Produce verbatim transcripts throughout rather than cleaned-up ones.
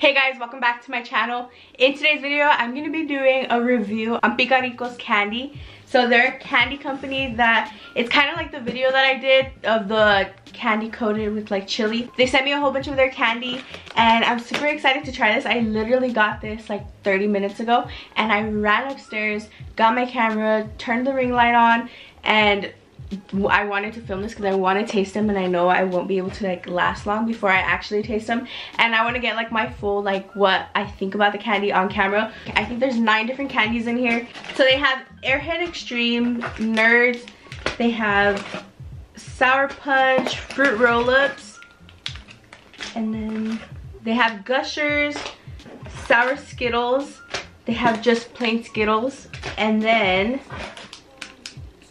Hey guys, welcome back to my channel. In today's video, I'm going to be doing a review on Pika Riko's candy. So they're a candy company that, it's kind of like the video that I did of the candy coated with like chili. They sent me a whole bunch of their candy and I'm super excited to try this. I literally got this like thirty minutes ago and I ran upstairs, got my camera, turned the ring light on, and I wanted to film this because I want to taste them, and I know I won't be able to like last long before I actually taste them, and I want to get like my full like what I think about the candy on camera. I think there's nine different candies in here. So they have Airhead Extreme, Nerds, they have Sour Punch, Fruit Roll-Ups, and then they have Gushers, Sour Skittles, they have just plain Skittles, and then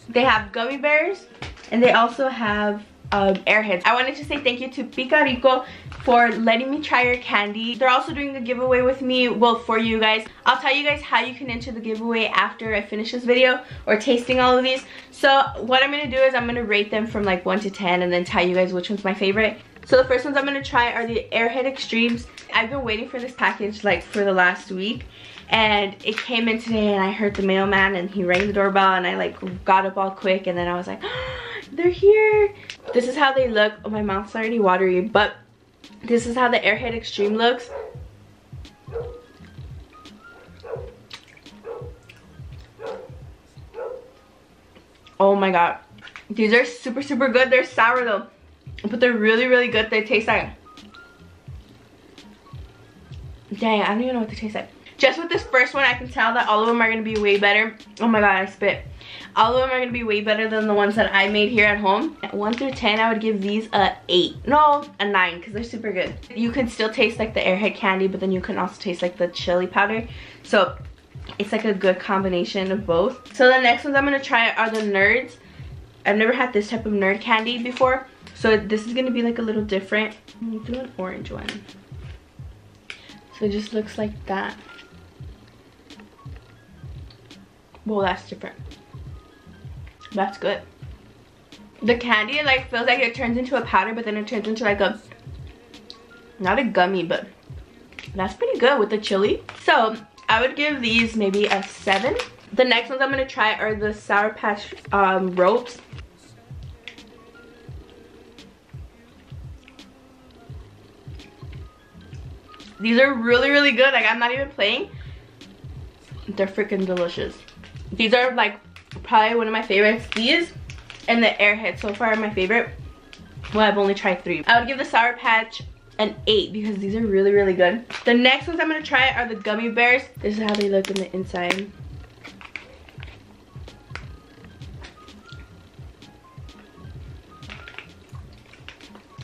they have gummy bears, and they also have um, airheads. I wanted to say thank you to Pika Riko for letting me try your candy. They're also doing a giveaway with me, well, for you guys. I'll tell you guys how you can enter the giveaway after I finish this video or tasting all of these. So what I'm going to do is I'm going to rate them from like one to ten and then tell you guys which one's my favorite. So the first ones I'm going to try are the Airhead Extremes. I've been waiting for this package like for the last week, and it came in today and I heard the mailman and he rang the doorbell and I like got up all quick, and then I was like, oh, they're here. This is how they look. Oh, my mouth's already watery, but this is how the Airhead Extreme looks. Oh my god, these are super super good. They're sour though, but they're really really good. They taste like, dang, I don't even know what they taste like. Just with this first one, I can tell that all of them are going to be way better. Oh my god, I spit. All of them are going to be way better than the ones that I made here at home. At one through ten, I would give these a eight. No, a nine, because they're super good. You can still taste like the Airhead candy, but then you can also taste like the chili powder. So it's like a good combination of both. So the next ones I'm going to try are the Nerds. I've never had this type of Nerd candy before, so this is going to be like a little different. I'm going to do an orange one. So it just looks like that. Well, that's different. That's good. The candy like feels like it turns into a powder, but then it turns into like a, not a gummy, but that's pretty good with the chili. So I would give these maybe a seven. The next ones I'm gonna try are the Sour Patch um, ropes. These are really, really good. Like, I'm not even playing. They're freaking delicious. These are like probably one of my favorites. These and the Airhead so far are my favorite. Well, I've only tried three. I would give the Sour Patch an eight because these are really, really good. The next ones I'm going to try are the gummy bears. This is how they look in the inside.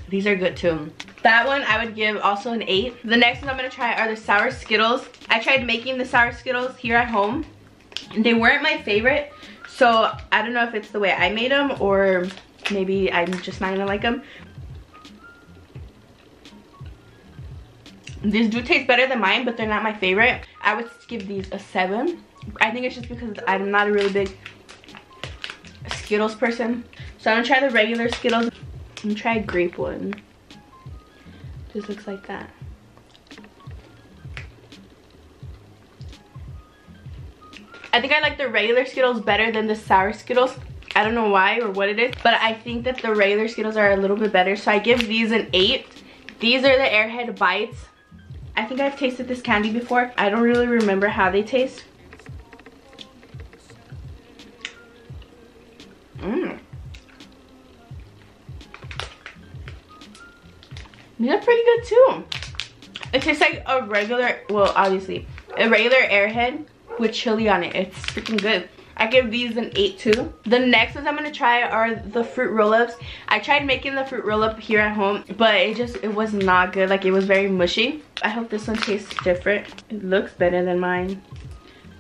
These are good too. That one I would give also an eight. The next ones I'm going to try are the Sour Skittles. I tried making the Sour Skittles here at home. They weren't my favorite, so I don't know if it's the way I made them or maybe I'm just not gonna like them. These do taste better than mine, but they're not my favorite. I would give these a seven. I think it's just because I'm not a really big Skittles person. So I'm gonna try the regular Skittles. I'm gonna try a grape one. Just looks like that. I think I like the regular Skittles better than the Sour Skittles. I don't know why or what it is, but I think that the regular Skittles are a little bit better, so I give these an eight. These are the Airhead Bites. I think I've tasted this candy before. I don't really remember how they taste. Mmm. These are pretty good too. It tastes like a regular, well, obviously, a regular Airhead with chili on it. It's freaking good. I give these an eight too. The next ones I'm gonna try are the Fruit Roll-Ups. I tried making the Fruit Roll-Up here at home, but it just, it was not good. Like, it was very mushy. I hope this one tastes different. It looks better than mine.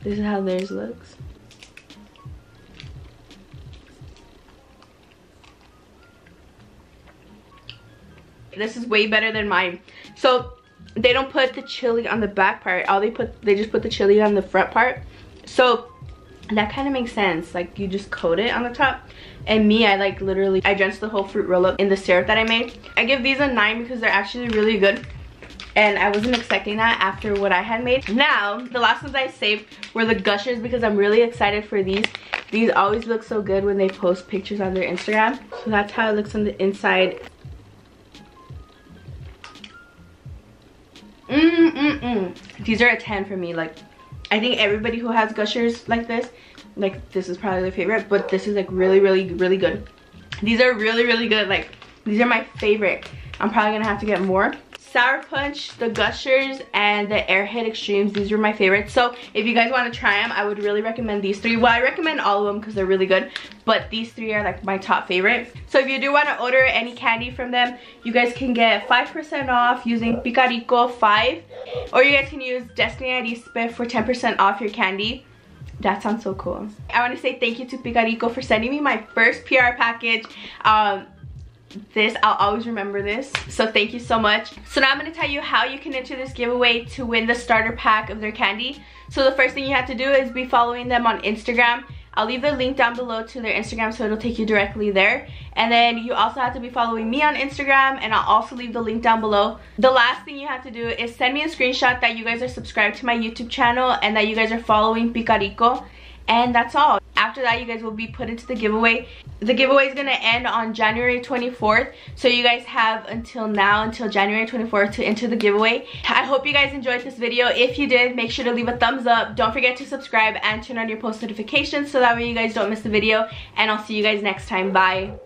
This is how theirs looks. This is way better than mine. So they don't put the chili on the back part. All they put, they just put the chili on the front part. So that kind of makes sense. Like, you just coat it on the top. And me, I like literally, I drenched the whole Fruit Roll-Up in the syrup that I made. I give these a nine because they're actually really good. and I wasn't expecting that after what I had made. Now, the last ones I saved were the Gushers because I'm really excited for these. These always look so good when they post pictures on their Instagram. So that's how it looks on the inside. Mm-mm-mm. These are a ten for me. Like, I think everybody who has Gushers like this, like this is probably their favorite, but this is like really, really, really good. These are really, really good. Like, these are my favorite. I'm probably gonna have to get more. Sour Punch, the Gushers, and the Airhead Extremes. These were my favorites. So if you guys want to try them, I would really recommend these three. Well, I recommend all of them because they're really good, but these three are like my top favorite. So if you do want to order any candy from them, you guys can get five percent off using PikaRiko five, or you guys can use Destiny Arispe for ten percent off your candy. That sounds so cool. I want to say thank you to Pika Riko for sending me my first P R package. Um, this, I'll always remember this. So thank you so much. So now I'm going to tell you how you can enter this giveaway to win the starter pack of their candy. So the first thing you have to do is be following them on Instagram. I'll leave the link down below to their Instagram so it'll take you directly there. And then you also have to be following me on Instagram, and I'll also leave the link down below. The last thing you have to do is send me a screenshot that you guys are subscribed to my YouTube channel and that you guys are following Pika Riko. And that's all. After that, you guys will be put into the giveaway. The giveaway is going to end on January twenty-fourth. So you guys have until now, until January twenty-fourth, to enter the giveaway. I hope you guys enjoyed this video. If you did, make sure to leave a thumbs up. Don't forget to subscribe and turn on your post notifications so that way you guys don't miss the video. And I'll see you guys next time. Bye.